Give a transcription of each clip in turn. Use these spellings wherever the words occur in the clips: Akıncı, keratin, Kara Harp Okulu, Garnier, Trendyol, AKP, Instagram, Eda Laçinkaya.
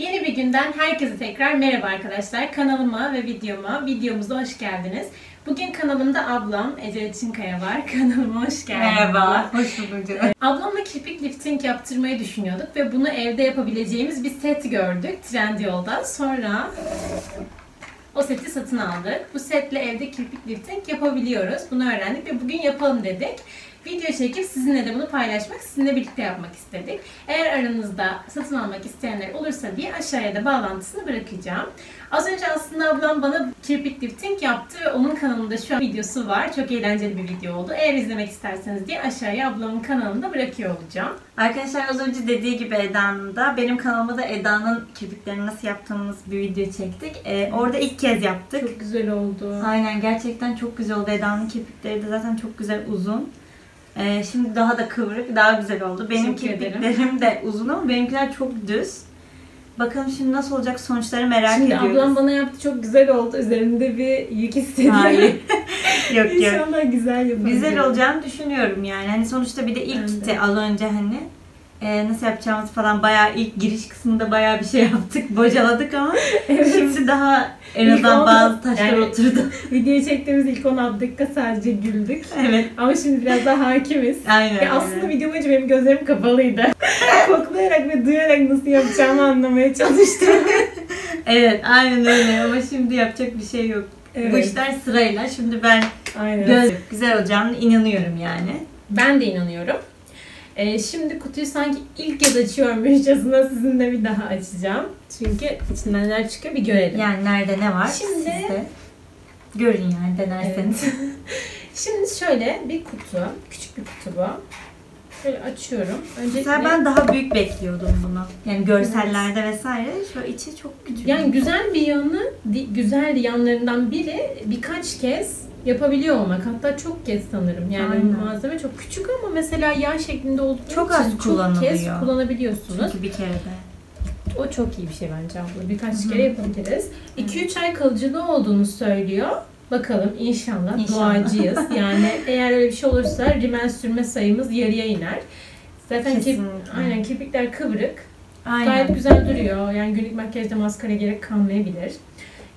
Yeni bir günden herkese tekrar merhaba arkadaşlar. Kanalıma ve videomuza hoş geldiniz. Bugün kanalımda ablam Eda Laçinkaya var. Kanalıma hoş geldiniz. Merhaba, hoş bulduk canım. Ablamla kirpik lifting yaptırmayı düşünüyorduk ve bunu evde yapabileceğimiz bir set gördük Trendyol'da. Sonra o seti satın aldık. Bu setle evde kirpik lifting yapabiliyoruz. Bunu öğrendik ve bugün yapalım dedik. Video çekip sizinle de bunu paylaşmak, sizinle birlikte yapmak istedik. Eğer aranızda satın almak isteyenler olursa diye aşağıya da bağlantısını bırakacağım. Az önce aslında ablam bana kirpik lifting yaptı ve onun kanalında şu an videosu var. Çok eğlenceli bir video oldu. Eğer izlemek isterseniz diye aşağıya ablamın kanalında bırakıyor olacağım. Arkadaşlar az önce dediği gibi Eda'nın da benim kanalıma da Eda'nın kirpiklerini nasıl yaptığımız bir video çektik. Orada ilk kez yaptık. Çok güzel oldu. Aynen, gerçekten çok güzel oldu. Eda'nın kirpikleri de zaten çok güzel uzun. Şimdi daha da kıvrık, daha güzel oldu. Benim kirpiklerim de uzun ama benimkiler çok düz. Bakalım şimdi nasıl olacak, sonuçları merak ediyoruz. Şimdi ablam bana yaptı, çok güzel oldu. Üzerimde bir yük hissediyorum. Yok İnşallah güzel yapalım. Güzel olacağını düşünüyorum yani. Hani sonuçta bir de ilk az önce hani nasıl yapacağımız falan bayağı ilk giriş kısmında bayağı bir şey yaptık, bocaladık ama evet. Şimdi daha en azından bazı taşlar yani, oturdu. Videoyu çektiğimiz ilk 16 dakika sadece güldük. Evet. Ama şimdi biraz daha hakimiz. Aynen. Aslında video boyunca benim gözlerim kapalıydı. Koklayarak ve duyarak nasıl yapacağımı anlamaya çalıştım. Evet, aynen öyle ama şimdi yapacak bir şey yok. Evet. Bu işler sırayla. Şimdi ben güzel olacağını inanıyorum yani. Ben de inanıyorum. Şimdi kutuyu sanki ilk kez açıyormuşçasına sizinle bir daha açacağım. Çünkü içinden neler çıkıyor bir görelim. Yani nerede ne var? Şimdi sizde görün yani denerseniz. Evet. Şimdi şöyle bir kutu, küçük bir kutu bu. Şöyle açıyorum. Öncelikle ben daha büyük bekliyordum bunu. Yani görsellerde vesaire şu içi çok küçük. Yani güzel bir yanı, güzel yanlarından biri birkaç kez yapabiliyor olmak, hatta çok kez sanırım yani. Aynen. Malzeme çok küçük ama mesela yağ şeklinde olduğu çok az kullanılıyor. Çok kez kullanabiliyorsunuz. Çünkü bir kere de. O çok iyi bir şey bence abla. Birkaç kere yapabiliriz. 2-3 ay kalıcılığı olduğunu söylüyor. Bakalım inşallah. Duacıyız. Yani eğer öyle bir şey olursa rimel sürme sayımız yarıya iner. Zaten kirpikler kıvrık. Aynen. Gayet güzel duruyor. Yani günlük makyajda maskara gerek kalmayabilir.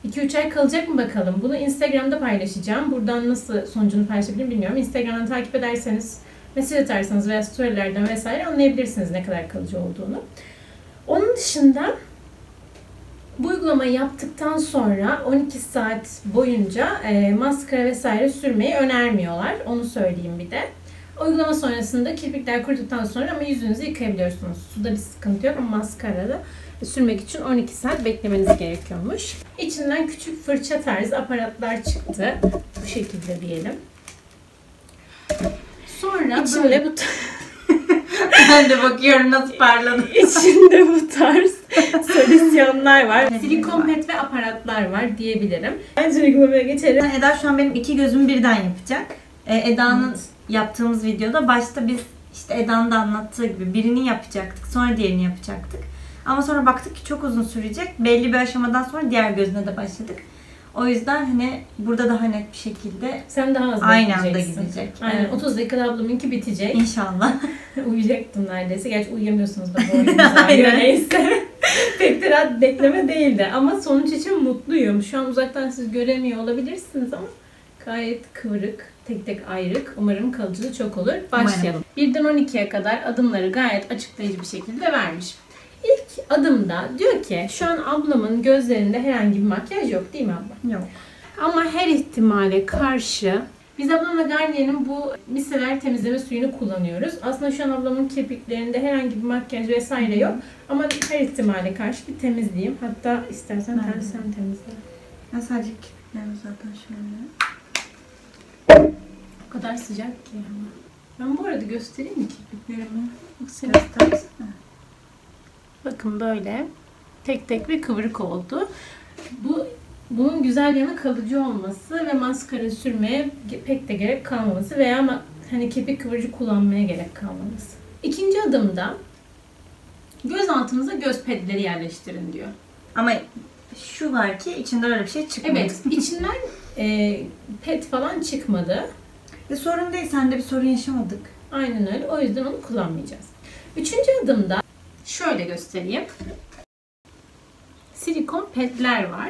2-3 ay kalacak mı bakalım? Bunu Instagram'da paylaşacağım. Buradan nasıl sonucunu paylaşabilirim bilmiyorum. Instagram'dan takip ederseniz, mesaj atarsanız veya storylerden vesaire anlayabilirsiniz ne kadar kalıcı olduğunu. Onun dışında bu uygulamayı yaptıktan sonra 12 saat boyunca maskara vesaire sürmeyi önermiyorlar. Onu söyleyeyim bir de. Uygulama sonrasında kirpikler kuruduktan sonra ama yüzünüzü yıkayabiliyorsunuz. Suda bir sıkıntı yok ama maskarada sürmek için 12 saat beklemeniz gerekiyormuş. İçinden küçük fırça tarzı aparatlar çıktı. Bu şekilde diyelim. Sonra böyle bu ben de bakıyorum nasıl parladı. İçinde bu tarz solüsyonlar var. Silikon pet ve aparatlar var diyebilirim. Bence uygulamaya geçelim. Eda şu an benim iki gözümü birden yapacak. Eda'nın yaptığımız videoda başta biz işte Eda'nın da anlattığı gibi birini yapacaktık. Sonra diğerini yapacaktık. Ama sonra baktık ki çok uzun sürecek. Belli bir aşamadan sonra diğer gözüne de başladık. O yüzden hani burada daha net bir şekilde sen daha az aynı anda gidecek. Aynen. Evet. 30 dakikada ablamınki bitecek. İnşallah. Uyuyacaktım neredeyse. Gerçi uyuyamıyorsunuz da bu oyunuzdan göre neyse. Pek de rahat bekleme değildi. Ama sonuç için mutluyum. Şu an uzaktan siz göremiyor olabilirsiniz ama gayet kıvrık, tek tek ayrık. Umarım kalıcılığı çok olur. Başlayalım. Umarım. 1'den 12'ye kadar adımları gayet açıklayıcı bir şekilde vermiş. İlk adımda diyor ki şu an ablamın gözlerinde herhangi bir makyaj yok değil mi abla? Yok. Ama her ihtimale karşı biz ablamla Garnier'in bu miseler temizleme suyunu kullanıyoruz. Aslında şu an ablamın kirpiklerinde herhangi bir makyaj vesaire yok. Ama her ihtimale karşı bir temizleyeyim. Hatta istersen sen temizle. Ben sadece kirpiklerim zaten şöyle. O kadar sıcak ki. Ben bu arada göstereyim mi kirpiklerimi? Bak sen istersen. Bakın böyle tek tek ve kıvrık oldu. Bunun güzel yanı kalıcı olması ve maskara sürmeye pek de gerek kalmaması veya hani kirpik kıvırcı kullanmaya gerek kalmaması. İkinci adımda göz altınıza göz pedleri yerleştirin diyor. Ama şu var ki içinde öyle bir şey çıkmadı. Evet, içinden ped falan çıkmadı. Sorun değil, sende bir sorun yaşamadık. Aynen öyle, o yüzden onu kullanmayacağız. Üçüncü adımda şöyle göstereyim. silikon petler var.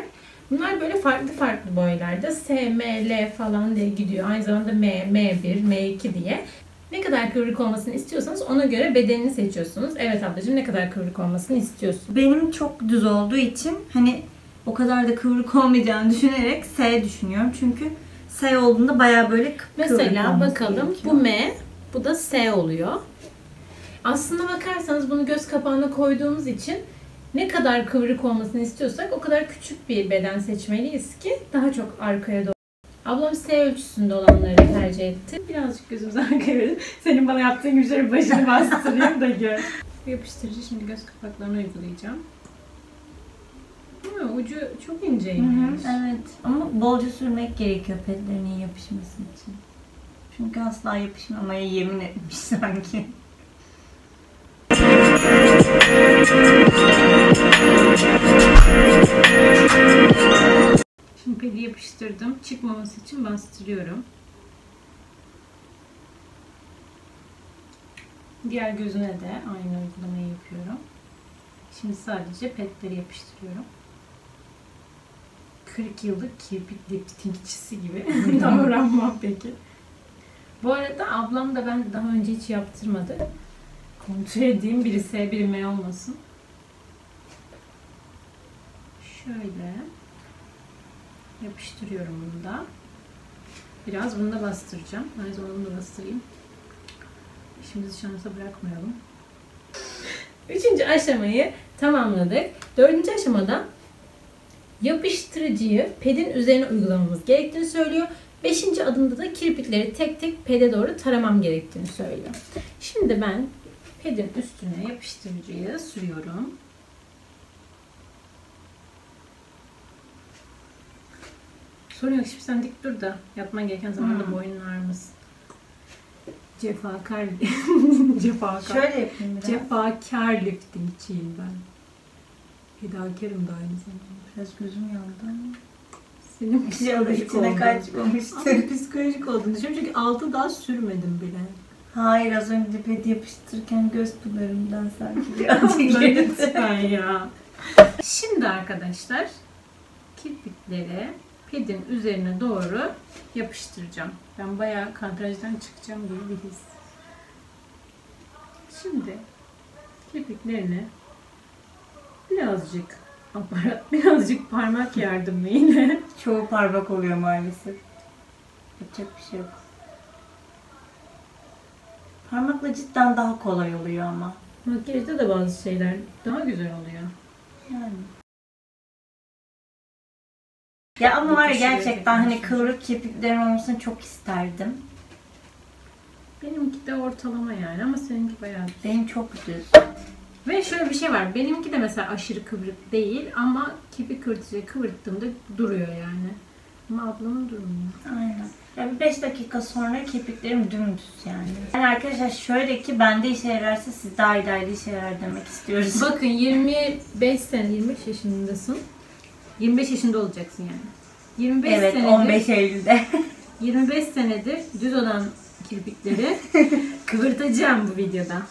Bunlar böyle farklı farklı boylarda S, M, L falan diye gidiyor. Aynı zamanda M, M1, M2 diye. Ne kadar kıvrık olmasını istiyorsanız ona göre bedenini seçiyorsunuz. Evet ablacığım, ne kadar kıvrık olmasını istiyorsun? Benim çok düz olduğu için hani o kadar da kıvrık olmayacağını düşünerek S düşünüyorum. Çünkü S olduğunda bayağı böyle kıvrık. Mesela bakalım bu M, bu da S oluyor. Aslında bakarsanız bunu göz kapağına koyduğumuz için ne kadar kıvrık olmasını istiyorsak o kadar küçük bir beden seçmeliyiz ki daha çok arkaya doğru. Ablam S ölçüsünde olanları tercih etti. Birazcık gözümüzü arkaya verelim. Senin bana yaptığın güçlerin başını bastırayım da gör. Bu yapıştırıcı şimdi göz kapaklarına uygulayacağım. Ama ucu çok inceymiş. Evet ama bolca sürmek gerekiyor petlerin iyi yapışması için. Çünkü asla yapışmamaya yemin etmiş sanki. Şimdi pedi yapıştırdım. Çıkmaması için bastırıyorum. Diğer gözüne de aynı uygulamayı yapıyorum. Şimdi sadece petleri yapıştırıyorum. 40 yıllık kirpik liftingçisi gibi davranmam peki. Bu arada ablam da ben daha önce hiç yaptırmadı. Kontrol edeyim, biri S, biri M olmasın. Şöyle yapıştırıyorum bunu da. Biraz bunu da bastıracağım. Neyse onu da bastırayım. İşimizi şansa bırakmayalım. Üçüncü aşamayı tamamladık. Dördüncü aşamada yapıştırıcıyı pedin üzerine uygulamamız gerektiğini söylüyor. Beşinci adımda da kirpikleri tek tek pede doğru taramam gerektiğini söylüyor. Şimdi ben pedin üstüne yapıştırıcıyı sürüyorum. Sorun yok, şimdi sen dik dur da yapman gereken zamanda boynun ağrımasın. Cefakar, cefakar. Şöyle yapayım biraz. Cefakar liftingçiyim ben. Fedakarım da aynı zamanda. Biraz gözüm yandı ama. Senin psikolojik olduğunu. Ama psikolojik olduğunu düşünüyorum çünkü altı daha sürmedim bile. Hayır, az önce pedi yapıştırırken göz pınarımdan sanki. Lütfen ya. Şimdi arkadaşlar kirpikleri pedin üzerine doğru yapıştıracağım. Ben bayağı kadrajdan çıkacağım gibi bir his. Şimdi kirpiklerini birazcık aparat, birazcık parmak yardımıyla yine. Çoğu parmak oluyor maalesef. Yapacak bir şey yok. Parmakla cidden daha kolay oluyor ama. Makyajda da bazı şeyler daha güzel oluyor. Yani. Ya ama var ya gerçekten hani kıvrık kirpiklerin olmasını çok isterdim. Benimki de ortalama yani ama seninki bayağı düz. Benim çok düz. Ve şöyle bir şey var. Benimki de mesela aşırı kıvrık değil ama kirpik kırtıcıyla kıvırttığımda duruyor yani. Ama ablamın durmuyor. Aynen. Yani 5 dakika sonra kirpiklerim dümdüz yani. Yani arkadaşlar şöyle ki bende işe yararsa siz daha ileride işe yarar demek istiyoruz. Bakın 25 sene, 23 yaşındasın. 25 yaşında olacaksın yani. 25 evet, senedir, 15 Eylül'de. 25 senedir düz olan kirpikleri kıvırtacağım bu videoda.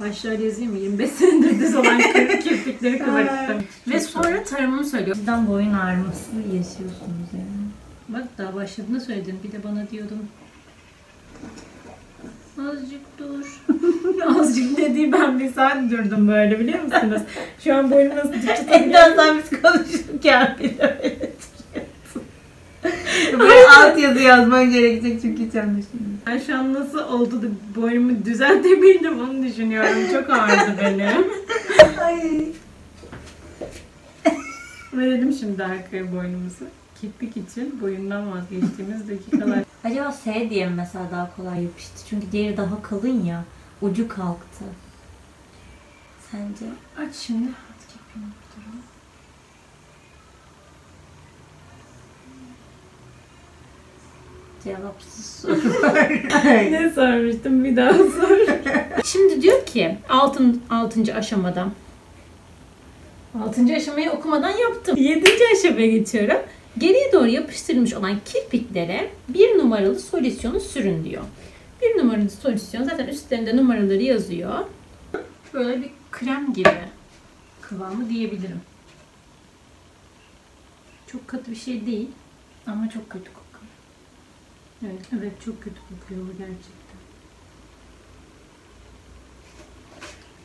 Başlığa yazayım mı? 25 senedir düz olan kirpikleri kıvırttım. Ve sonra taramamı söylüyor. Sizden boyun ağrıması yaşıyorsunuz yani. Bak daha başladığında söyledin. Bir de bana diyordun. Azıcık dur. Azıcık dediği ben bir saat durdum böyle biliyor musunuz? Şu an boynu nasıl dik tutabiliyor? Ender'den biz konuşurken bile öyle duruyordu. Alt yazı yazman gerekecek çünkü hiç anlaşılmıyor. Ben şu an nasıl oldu da boynumu düzeltebildim onu düşünüyorum. Çok ağırdı benim. Ay. Verelim şimdi arkaya boynumuzu. Kirpik için boyundan vazgeçtiğimiz dakikalar. Acaba S diye mi mesela daha kolay yapıştı? Çünkü diğeri daha kalın ya. Ucu kalktı. Sence? Aç şimdi. Cevapsız soru. Ne sormuştum? Bir daha sor. Şimdi diyor ki altıncı aşamada. 6. aşamayı okumadan yaptım. 7. aşamaya geçiyorum. Geriye doğru yapıştırılmış olan kirpiklere 1 numaralı solüsyonu sürün diyor. 1 numaralı solüsyon zaten üstlerinde numaraları yazıyor. Böyle bir krem gibi kıvamı diyebilirim. Çok katı bir şey değil ama çok kötü kokuyor. Evet, evet çok kötü kokuyor gerçekten.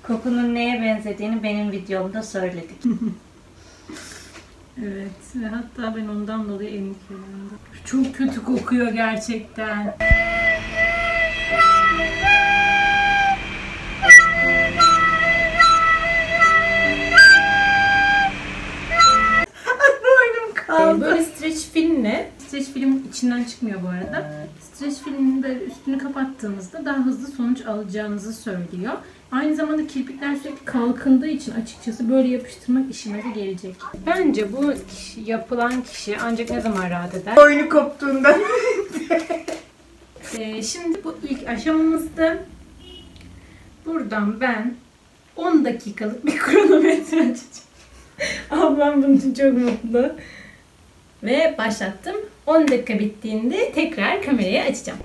Kokunun neye benzediğini benim videomda söyledik. Evet ve hatta ben ondan dolayı emin oldum. Çok kötü kokuyor gerçekten. Böyle streç filmle, streç film içinden çıkmıyor bu arada. Streç filminin böyle üstünü kapattığınızda daha hızlı sonuç alacağınızı söylüyor. Aynı zamanda kirpikler sürekli kalkındığı için açıkçası böyle yapıştırmak işimize gelecek. Bence bu yapılan kişi ancak ne zaman rahat eder? Oyunu koptuğunda. Şimdi bu ilk aşamamızda buradan ben 10 dakikalık bir kronometre açacağım. Ablam bunun için çok mutlu. Ve başlattım. 10 dakika bittiğinde tekrar kamerayı açacağım.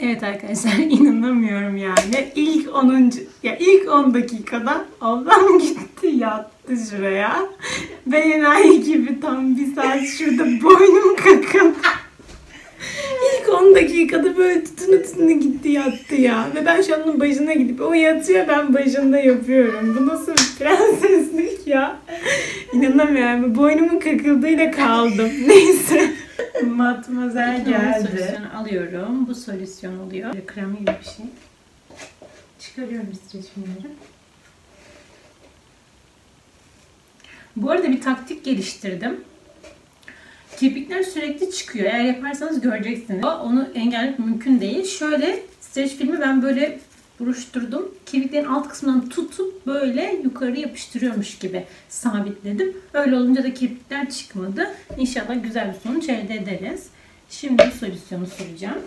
Evet arkadaşlar, inanamıyorum yani. İlk 10 dakikada ablam gitti, yattı şuraya. Ben enayi gibi tam bir saat şurada boynum kakıldı. İlk 10 dakikada böyle tutuna gitti yattı ya. Ve ben şu an onun başına gidip o yatıyor, ben başında yapıyorum. Bu nasıl bir prenseslik ya? İnanamıyorum. Boynumun kakıldığıyla kaldım. Neyse. Matmazel geldi. Solüsyonu alıyorum. Bu solüsyon oluyor. Krem gibi bir şey. Çıkarıyorum streçimleri. Bu arada bir taktik geliştirdim. Kirpikler sürekli çıkıyor. Eğer yaparsanız göreceksiniz. Onu engellemek mümkün değil. Şöyle streç filmi ben böyle buruşturdum. Kirpiklerin alt kısmından tutup böyle yukarı yapıştırıyormuş gibi sabitledim. Öyle olunca da kirpikler çıkmadı. İnşallah güzel bir sonuç elde ederiz. Şimdi bu solüsyonu süreceğim.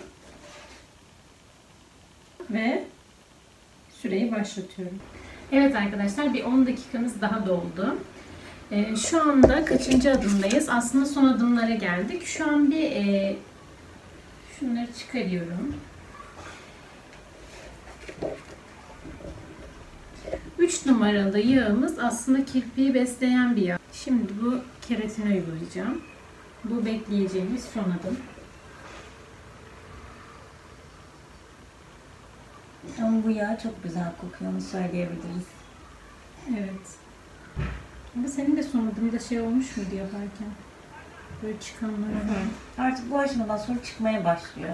Ve süreyi başlatıyorum. Evet arkadaşlar, bir 10 dakikamız daha doldu. Şu anda kaçıncı adımdayız? Aslında son adımlara geldik. Şu an bir şunları çıkarıyorum. 3 numaralı yağımız aslında kirpiği besleyen bir yağ. Şimdi bu keratini uygulayacağım. Bu bekleyeceğimiz son adım. Ama bu yağ çok güzel kokuyor, onu söyleyebiliriz. Evet. Ama senin de son adımda şey olmuş muydu yaparken? Böyle çıkanlar. Artık bu aşamadan sonra çıkmaya başlıyor.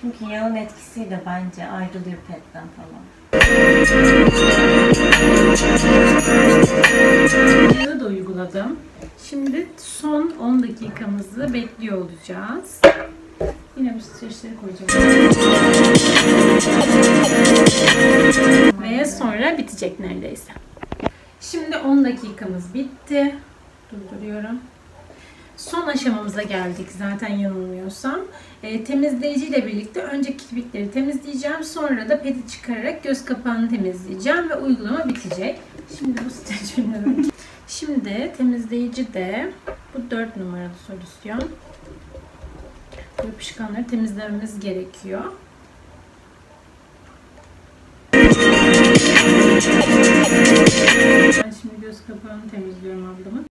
Çünkü yağın etkisiyle bence ayrılıyor petten falan. Yağı da uyguladım. Şimdi son 10 dakikamızı bekliyor olacağız. Yine bu streçleri koyacağım. Ve sonra bitecek neredeyse. Şimdi 10 dakikamız bitti. Durduruyorum. Son aşamamıza geldik zaten yanılmıyorsam. Temizleyici ile birlikte önce kirpikleri temizleyeceğim. Sonra da pedi çıkararak göz kapağını temizleyeceğim ve uygulama bitecek. Şimdi bu streçimle. Şimdi temizleyici de bu 4 numaralı solüsyon. Yapışkanları temizlememiz gerekiyor. Ben şimdi göz kapağını temizliyorum ablamın.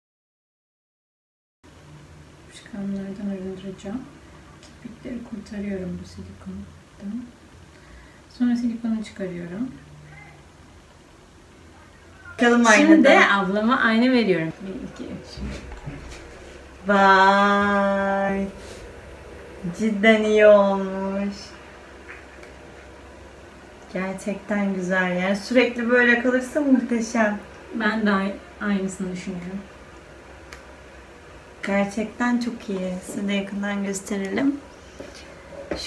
Yapışkanlardan arındıracağım. Kirpikleri kurtarıyorum bu silikondan. Sonra silikonu çıkarıyorum. Şimdi de ablama ayna veriyorum. 1, 2, 3. Vay! Cidden iyi olmuş. Gerçekten güzel yani. Sürekli böyle kalırsa muhteşem. Ben de aynısını düşünüyorum. Gerçekten çok iyi. Size de yakından gösterelim.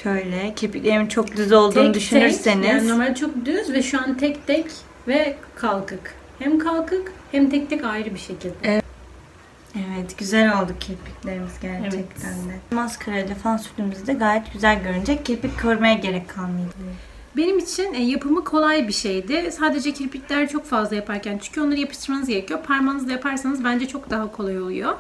Şöyle kirpiklerimin çok düz olduğunu düşünürseniz. Yani normal çok düz ve şu an tek tek ve kalkık. Hem kalkık hem tek tek ayrı bir şekilde. Evet. Evet, güzel oldu kirpiklerimiz gerçekten de. Maskarayla fan sürdüğümüzde de gayet güzel görünecek. Kirpik kıvırmaya gerek kalmayacak. Benim için yapımı kolay bir şeydi. Sadece kirpikler çok fazla yaparken, çünkü onları yapıştırmanız gerekiyor. Parmağınızla yaparsanız bence çok daha kolay oluyor.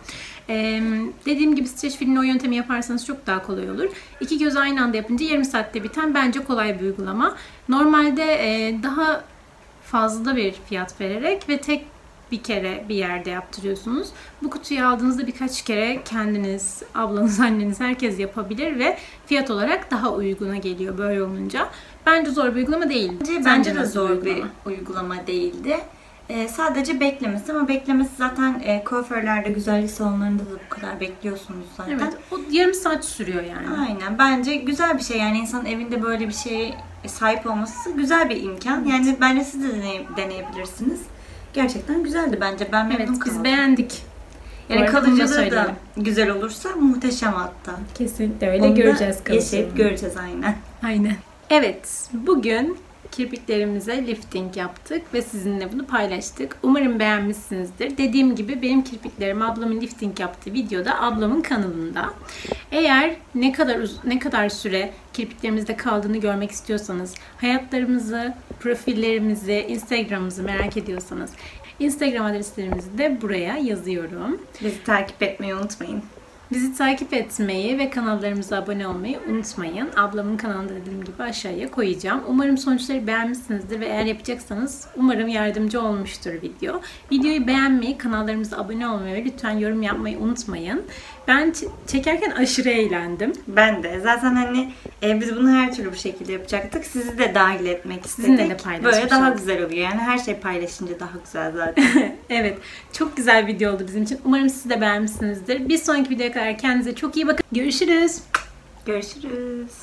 Dediğim gibi streç filmle o yöntemi yaparsanız çok daha kolay olur. İki göz aynı anda yapınca yarım saatte biten bence kolay bir uygulama. Normalde daha fazla bir fiyat vererek ve tek bir kere bir yerde yaptırıyorsunuz. Bu kutuyu aldığınızda birkaç kere kendiniz, ablanız, anneniz, herkes yapabilir ve fiyat olarak daha uyguna geliyor böyle olunca. Bence zor bir uygulama değil. Bence de zor bir uygulama değildi. Sadece beklemesi, ama beklemesi zaten kuaförlerde, güzellik salonlarında da bu kadar bekliyorsunuz zaten. Evet, o yarım saat sürüyor yani. Aynen, bence güzel bir şey yani, insanın evinde böyle bir şeye sahip olması güzel bir imkan. Evet. Yani bence siz de deneyebilirsiniz. Gerçekten güzeldi bence. Ben memnun kaldım. Biz beğendik. Yani kalıcılığı da güzel olursa muhteşem hatta. Kesinlikle öyle. Onu göreceğiz kalıcılığı. Göreceğiz aynen. Aynen. Evet, bugün kirpiklerimize lifting yaptık ve sizinle bunu paylaştık. Umarım beğenmişsinizdir. Dediğim gibi benim kirpiklerim ablamın lifting yaptığı videoda ablamın kanalında. Eğer ne kadar süre kirpiklerimizde kaldığını görmek istiyorsanız, hayatlarımızı, profillerimizi, Instagram'ımızı merak ediyorsanız Instagram adreslerimizi de buraya yazıyorum. Bizi takip etmeyi unutmayın. Bizi takip etmeyi ve kanallarımıza abone olmayı unutmayın. Ablamın kanalında dediğim gibi aşağıya koyacağım. Umarım sonuçları beğenmişsinizdir ve eğer yapacaksanız umarım yardımcı olmuştur video. Videoyu beğenmeyi, kanallarımıza abone olmayı ve lütfen yorum yapmayı unutmayın. Ben çekerken aşırı eğlendim. Ben de. Zaten hani biz bunu her türlü bu şekilde yapacaktık. Sizi de dahil etmek istedik. Sizinle de paylaşmışız. Böyle daha güzel oluyor. Yani her şey paylaşınca daha güzel zaten. Evet. Çok güzel bir video oldu bizim için. Umarım siz de beğenmişsinizdir. Bir sonraki videoya kadar kendinize çok iyi bakın. Görüşürüz. Görüşürüz.